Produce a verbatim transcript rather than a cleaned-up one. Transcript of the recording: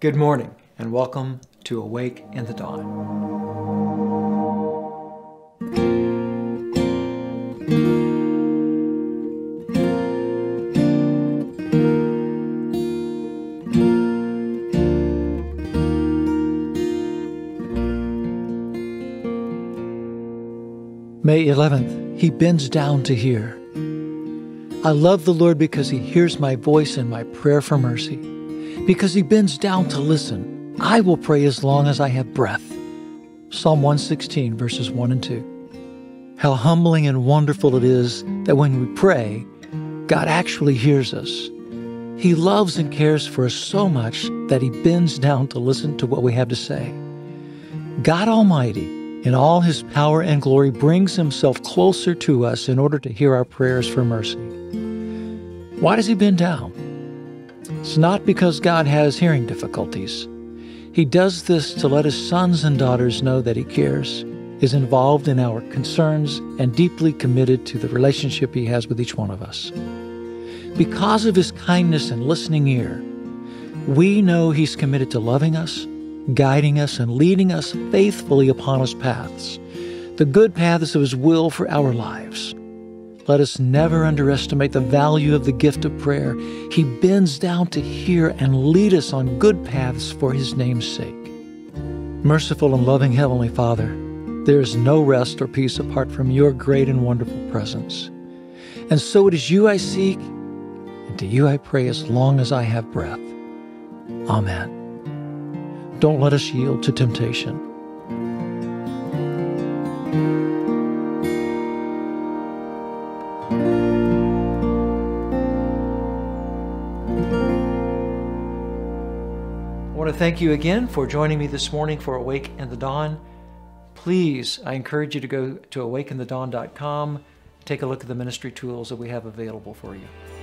Good morning, and welcome to Awake in the Dawn. May eleventh, he bends down to hear. I love the Lord because he hears my voice and my prayer for mercy. Because he bends down to listen, I will pray as long as I have breath. Psalm one sixteen, verses one and two. How humbling and wonderful it is that when we pray, God actually hears us. He loves and cares for us so much that he bends down to listen to what we have to say. God Almighty, in all his power and glory, brings himself closer to us in order to hear our prayers for mercy. Why does he bend down? It's not because God has hearing difficulties. He does this to let his sons and daughters know that he cares, is involved in our concerns, and deeply committed to the relationship he has with each one of us. Because of his kindness and listening ear, we know he's committed to loving us, guiding us, and leading us faithfully upon his paths, the good paths of his will for our lives. Let us never underestimate the value of the gift of prayer. He bends down to hear and lead us on good paths for his name's sake. Merciful and loving Heavenly Father, there is no rest or peace apart from your great and wonderful presence. And so it is you I seek, and to you I pray as long as I have breath. Amen. Don't let us yield to temptation. I want to thank you again for joining me this morning for Awake in the Dawn. Please, I encourage you to go to awake in the dawn dot com, take a look at the ministry tools that we have available for you.